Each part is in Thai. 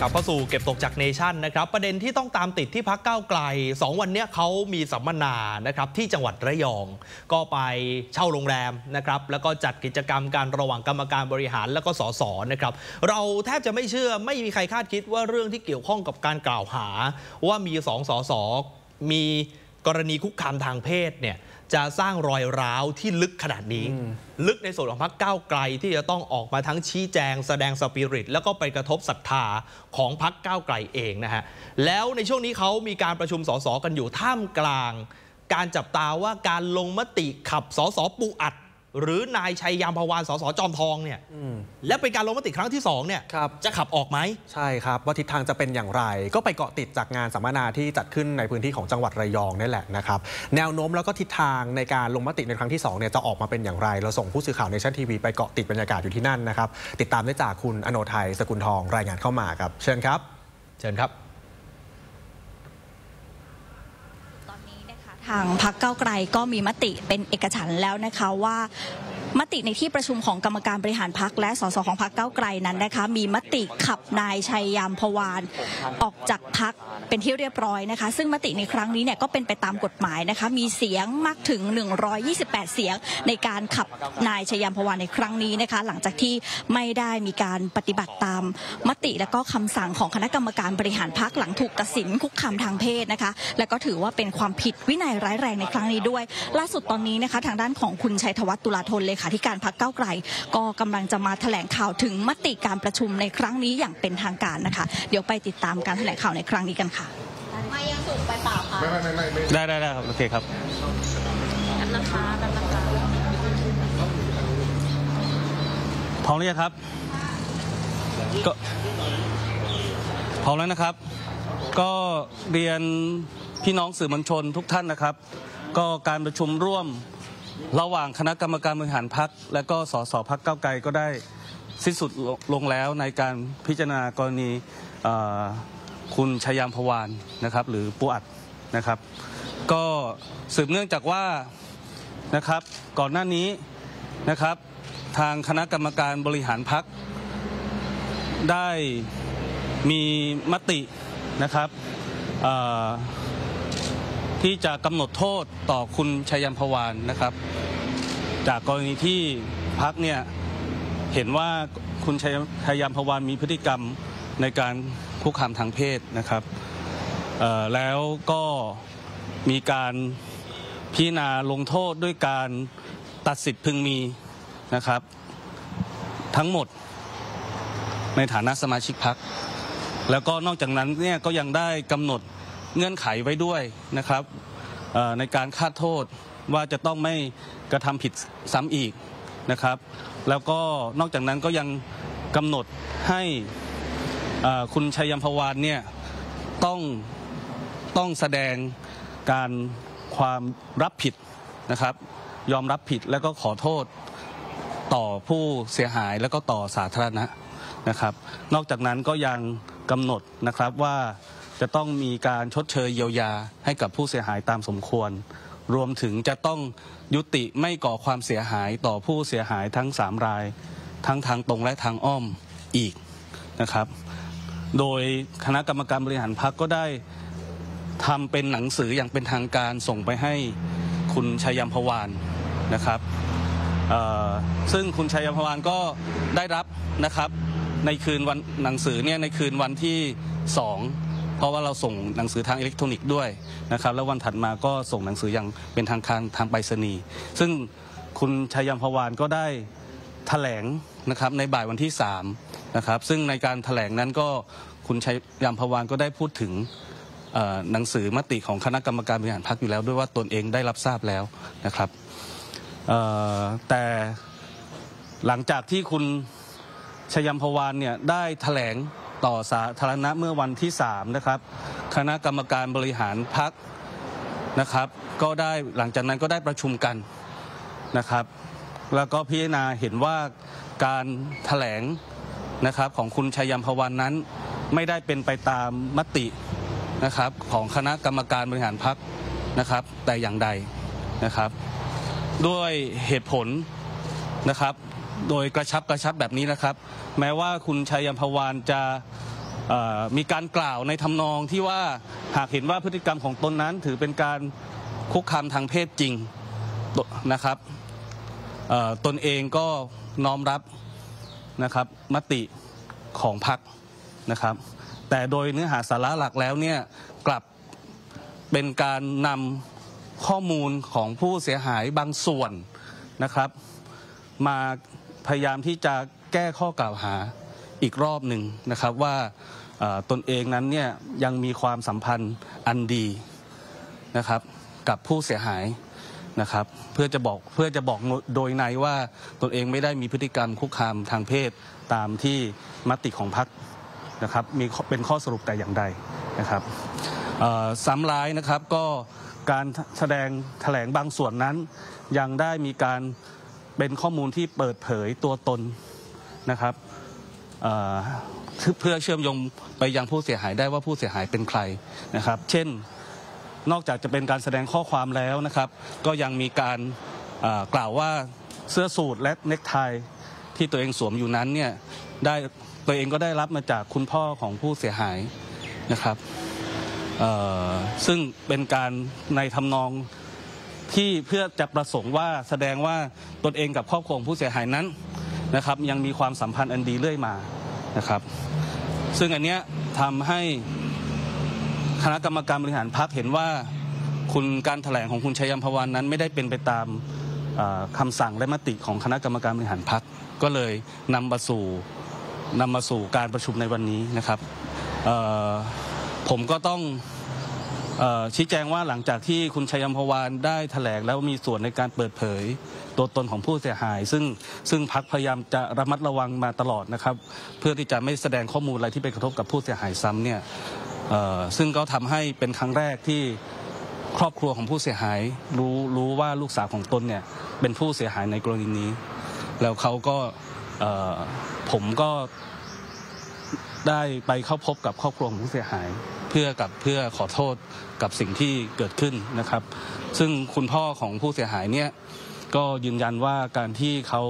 กลับเข้าสู่เก็บตกจากเนชั่นนะครับประเด็นที่ต้องตามติดที่พรรคก้าวไกล2 วันนี้เขามีสัมมนานะครับที่จังหวัดระยองก็ไปเช่าโรงแรมนะครับแล้วก็จัดกิจกรรมการระหว่างกรรมการบริหารและก็สสนะครับเราแทบจะไม่เชื่อไม่มีใครคาดคิดว่าเรื่องที่เกี่ยวข้องกับการกล่าวหาว่ามี2 สสมีกรณีคุกคามทางเพศเนี่ยจะสร้างรอยร้าวที่ลึกขนาดนี้ลึกในส่วนของพรรคก้าวไกลที่จะต้องออกมาทั้งชี้แจงแสดงสปิริตแล้วก็ไปกระทบศรัทธาของพรรคก้าวไกลเองนะฮะแล้วในช่วงนี้เขามีการประชุมสสกันอยู่ท่ามกลางการจับตาว่าการลงมติขับสสปูอัดหรือนายชัยยามพวานสสจอมทองเนี่ยและเป็นการลงมติครั้งที่2เนี่ยจะขับออกไหมใช่ครับว่าทิศทางจะเป็นอย่างไรก็ไปเกาะติดจากงานสัมมนาที่จัดขึ้นในพื้นที่ของจังหวัดระยองนี่แหละนะครับแนวโน้มแล้วก็ทิศทางในการลงมติในครั้งที่2เนี่ยจะออกมาเป็นอย่างไรเราส่งผู้สื่อข่าวเนชั่นทีวีไปเกาะติดบรรยากาศอยู่ที่นั่นนะครับติดตามได้จากคุณอโนทัยสกุลทองรายงานเข้ามาครับเชิญครับเชิญครับทางพรรคก้าวไกลก็มีมติเป็นเอกฉันท์แล้วนะคะว่ามติในที่ประชุมของกรรมการบริหารพรรคและสสของพรรคก้าวไกลนั้นนะคะมีมติขับนายชัยยามพวานออกจากพรรคเป็นที่เรียบร้อยนะคะซึ่งมติในครั้งนี้เนี่ยก็เป็นไปตามกฎหมายนะคะมีเสียงมากถึง128เสียงในการขับนายชัยยามพวานในครั้งนี้นะคะหลังจากที่ไม่ได้มีการปฏิบัติตามมติและก็คำสั่งของคณะกรรมการบริหารพรรคหลังถูกตัดสินคุกคามทางเพศนะคะและก็ถือว่าเป็นความผิดวินัยร้ายแรงในครั้งนี้ด้วยล่าสุดตอนนี้นะคะทางด้านของคุณชัยธวัฒน์ตุลาธนเลขาธิการพรรคก้าวไกลก็กำลังจะมาแถลงข่าวถึงมติการประชุมในครั้งนี้อย่างเป็นทางการนะคะเดี๋ยวไปติดตามการแถลงข่าวในครั้งนี้กันค่ะไม่ยังสูงไปเปล่าค่ะได้ครับโอเคครับพร้อมหรือยังครับก็พร้อมแล้วนะครับก็เรียนพี่น้องสื่อมวลชนทุกท่านนะครับก็การประชุมร่วมระหว่างคณะกรรมการบริหารพรรคและก็สสพรรคก้าวไกลก็ได้สิ้นสุดลงแล้วในการพิจารณากรณีคุณชัยยามพวานนะครับหรือปูอัดนะครับก็สืบเนื่องจากว่านะครับก่อนหน้านี้นะครับทางคณะกรรมการบริหารพรรคได้มีมตินะครับที่จะกำหนดโทษต่อคุณชัยยามพวานนะครับจากกรณีที่พรรคเนี่ยเห็นว่าคุณชัยยามพวานมีพฤติกรรมในการคุกคามทางเพศนะครับแล้วก็มีการพิจารณาลงโทษด้วยการตัดสิทธิ์พึงมีนะครับทั้งหมดในฐานะสมาชิกพรรคแล้วก็นอกจากนั้นเนี่ยก็ยังได้กำหนดเงื่อนไขไว้ด้วยนะครับในการคาดโทษว่าจะต้องไม่กระทำผิดซ้ำอีกนะครับแล้วก็นอกจากนั้นก็ยังกำหนดให้คุณชัยยามพวานเนี่ยต้องแสดงการความรับผิดนะครับยอมรับผิดแล้วก็ขอโทษต่อผู้เสียหายแล้วก็ต่อสาธารณะนะครับนอกจากนั้นก็ยังกำหนดนะครับว่าจะต้องมีการชดเชยเยียวยาให้กับผู้เสียหายตามสมควรรวมถึงจะต้องยุติไม่ก่อความเสียหายต่อผู้เสียหายทั้ง3รายทั้งทางตรงและทางอ้อมอีกนะครับโดยคณะกรรมการบริหารพรรคก็ได้ทำเป็นหนังสืออย่างเป็นทางการส่งไปให้คุณชัยยามพวานนะครับซึ่งคุณชัยยามพวานก็ได้รับนะครับในคืนวันหนังสือเนี่ยในคืนวันที่2เพราะว่าเราส่งหนังสือทางอิเล็กทรอนิกส์ด้วยนะครับแล้ววันถัดมาก็ส่งหนังสืออย่างเป็นทางการทางไปรษณีย์ซึ่งคุณชัยยามพวานก็ได้แถลงนะครับในบ่ายวันที่3นะครับซึ่งในการแถลงนั้นก็คุณชัยยามพวานก็ได้พูดถึงหนังสือมติของคณะกรรมการบริหารพรรคอยู่แล้วด้วยว่าตนเองได้รับทราบแล้วนะครับแต่หลังจากที่คุณชัยยามพวานเนี่ยได้แถลงต่อสาธารณะเมื่อวันที่3นะครับคณะกรรมการบริหารพรรคนะครับก็ได้หลังจากนั้นก็ได้ประชุมกันนะครับแล้วก็พิจารณาเห็นว่าการแถลงนะครับของคุณชัยยามพวานนั้นไม่ได้เป็นไปตามมตินะครับของคณะกรรมการบริหารพรรคนะครับแต่อย่างใดนะครับด้วยเหตุผลนะครับโดยกระชับแบบนี้นะครับแม้ว่าคุณชัยยามพวานจะ มีการกล่าวในทำนองที่ว่าหากเห็นว่าพฤติกรรมของตนนั้นถือเป็นการคุกคามทางเพศจริงนะครับตนเองก็น้อมรับนะครับมติของพรรคนะครับแต่โดยเนื้อหาสาระหลักแล้วเนี่ยกลับเป็นการนำข้อมูลของผู้เสียหายบางส่วนนะครับมาพยายามที่จะแก้ข้อกล่าวหาอีกรอบหนึ่งนะครับว่าตนเองนั้นเนี่ยยังมีความสัมพันธ์อันดีนะครับกับผู้เสียหายนะครับเพื่อจะบอกโดยในว่าตนเองไม่ได้มีพฤติกรรมคุกคามทางเพศตามที่มติของพรรคนะครับมีเป็นข้อสรุปแต่อย่างใดนะครับซ้ำร้ายนะครับก็การแสดงแถลงบางส่วนนั้นยังได้มีการเป็นข้อมูลที่เปิดเผยตัวตนนะครับเพื่อเชื่อมโยงไปยังผู้เสียหายได้ว่าผู้เสียหายเป็นใครนะครับเช่นนอกจากจะเป็นการแสดงข้อความแล้วนะครับก็ยังมีการกล่าวว่าเสื้อสูทและเน็กไทที่ตัวเองสวมอยู่นั้นเนี่ยได้ตัวเองก็ได้รับมาจากคุณพ่อของผู้เสียหายนะครับซึ่งเป็นการในทำนองที่เพื่อจะประสงค์ว่าแสดงว่าตนเองกับครอบครัวของผู้เสียหายนั้นนะครับยังมีความสัมพันธ์อันดีเรื่อยมานะครับซึ่งอันเนี้ยทำให้คณะกรรมการบริหารพรรคเห็นว่าการแถลงของคุณชัยยมภวรรณนั้นไม่ได้เป็นไปตามคำสั่งและมติของคณะกรรมการบริหารพรรคก็เลยนำมาสู่การประชุมในวันนี้นะครับผมก็ต้องชี้แจงว่าหลังจากที่คุณชัยยมภวรรณได้แถลงแล้วมีส่วนในการเปิดเผยตัวตนของผู้เสียหายซึ่งพรรคพยายามจะระมัดระวังมาตลอดนะครับเพื่อที่จะไม่แสดงข้อมูลอะไรที่ไปกระทบกับผู้เสียหายซ้ำเนี่ยซึ่งก็ทำให้เป็นครั้งแรกที่ครอบครัวของผู้เสียหายรู้ว่าลูกสาวของตนเนี่ยเป็นผู้เสียหายในกรณีนี้แล้วเขาก็ผมก็ได้ไปเข้าพบกับครอบครัวของผู้เสียหายเพื่อขอโทษกับสิ่งที่เกิดขึ้นนะครับซึ่งคุณพ่อของผู้เสียหายเนี่ยก็ยืนยันว่าการที่เขา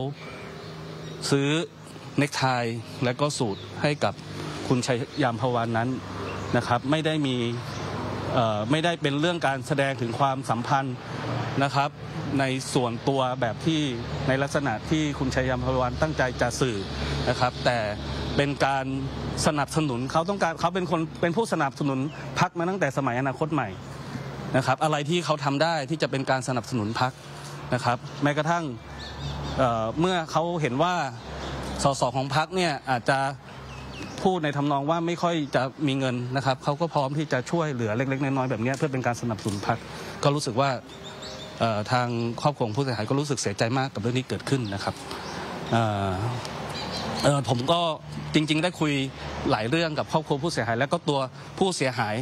ซื้อเน็กไทและก็สูทให้กับคุณชัยยามภวรรณนั้นนะครับไม่ได้เป็นเรื่องการแสดงถึงความสัมพันธ์นะครับในส่วนตัวแบบที่ในลักษณะที่คุณชัยยามภวรรณตั้งใจจะสื่อนะครับแต่เป็นการสนับสนุนเขาเป็นผู้สนับสนุนพรรคมาตั้งแต่สมัยอนาคตใหม่นะครับอะไรที่เขาทำได้ที่จะเป็นการสนับสนุนพรรคนะครับแม้กระทั่งเมื่อเขาเห็นว่าส.ส.ของพรรคเนี่ยอาจจะพูดในทำนองว่าไม่ค่อยจะมีเงินนะครับเขาก็พร้อมที่จะช่วยเหลือเล็กๆน้อยๆแบบนี้เพื่อเป็นการสนับสนุนพรรคก็รู้สึกว่าทางครอบครัวผู้เสียหายก็รู้สึกเสียใจมากกับเรื่องนี้เกิดขึ้นนะครับผมก็จริงๆได้คุยหลายเรื่องกับครอบครัวผู้เสียหายและก็ตัวผู้เสียหาย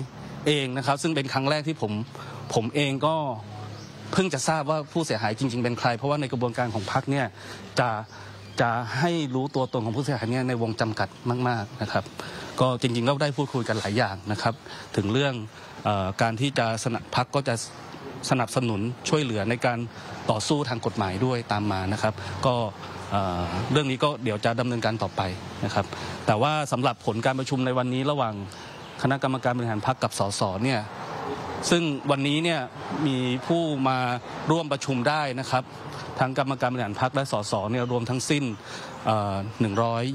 เองนะครับซึ่งเป็นครั้งแรกที่ผมเองก็เพิ่งจะทราบว่าผู้เสียหายจริงๆเป็นใครเพราะว่าในกระบวนการของพรรคเนี่ยจะให้รู้ตัวตนของผู้เสียหายเนี่ยในวงจำกัดมากๆนะครับก็จริงๆเราได้พูดคุยกันหลายอย่างนะครับถึงเรื่องการที่จะพรรคก็จะสนับสนุนช่วยเหลือในการต่อสู้ทางกฎหมายด้วยตามมานะครับก็เรื่องนี้ก็เดี๋ยวจะดำเนินการต่อไปนะครับแต่ว่าสำหรับผลการประชุมในวันนี้ระหว่างคณะกรรมการบริหารพรรคกับสสเนี่ยซึ่งวันนี้เนี่ยมีผู้มาร่วมประชุมได้นะครับทั้งกรรมการบริหารพรรคและสสเนี่ยรวมทั้งสิ้น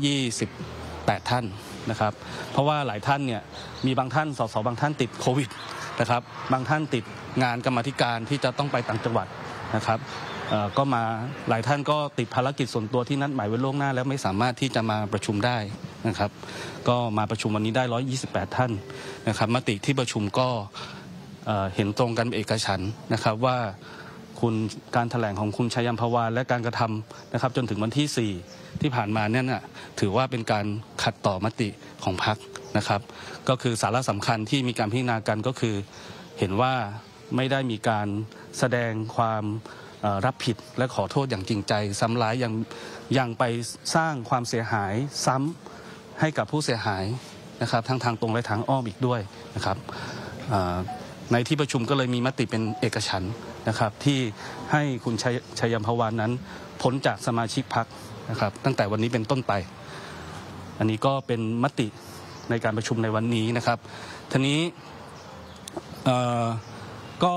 128ท่านนะครับเพราะว่าหลายท่านเนี่ยมีบางท่านสสบางท่านติดโควิดนะครับบางท่านติดงานกรรมาธิการที่จะต้องไปต่างจังหวัดนะครับก็มาหลายท่านก็ติดภารกิจส่วนตัวที่นัดหมายไว้ล่วงหน้าแล้วไม่สามารถที่จะมาประชุมได้นะครับก็มาประชุมวันนี้ได้128ท่านนะครับมติที่ประชุมก็เห็นตรงกันเป็นเอกฉันท์นะครับว่าการแถลงของคุณชัยยมภวรรณและการกระทำนะครับจนถึงวันที่4ที่ผ่านมาเนี่ยถือว่าเป็นการขัดต่อมติของพรรคนะครับก็คือสาระสำคัญที่มีการพิจารณากันก็คือเห็นว่าไม่ได้มีการแสดงความรับผิดและขอโทษอย่างจริงใจซ้ำร้ายยังไปสร้างความเสียหายซ้ำให้กับผู้เสียหายนะครับทั้งทางตรงและทางอ้อมอีกด้วยนะครับในที่ประชุมก็เลยมีมติเป็นเอกฉันท์นะครับที่ให้คุณชัยยมภวรรณนั้นพ้นจากสมาชิกพรรคนะครับตั้งแต่วันนี้เป็นต้นไปอันนี้ก็เป็นมติ ในการประชุมในวันนี้นะครับทีนี้ก็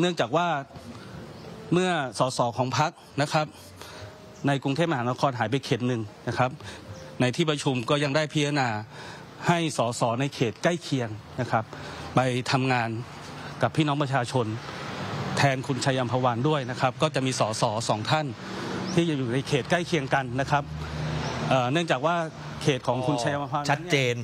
เนื่องจากว่าเมื่อส.ส.ของพรรคนะครับในกรุงเทพมหานครหายไปเขตหนึ่งนะครับในที่ประชุมก็ยังได้พิจารณาให้ส.ส.ในเขตใกล้เคียงนะครับไปทำงานกับพี่น้องประชาชนแทนคุณชัยยมภวานด้วยนะครับก็จะมีส.ส.สองท่านที่อยู่ในเขตใกล้เคียงกันนะครับเนื่องจากว่าเขตของคุณชัยยมภวานชัดเจน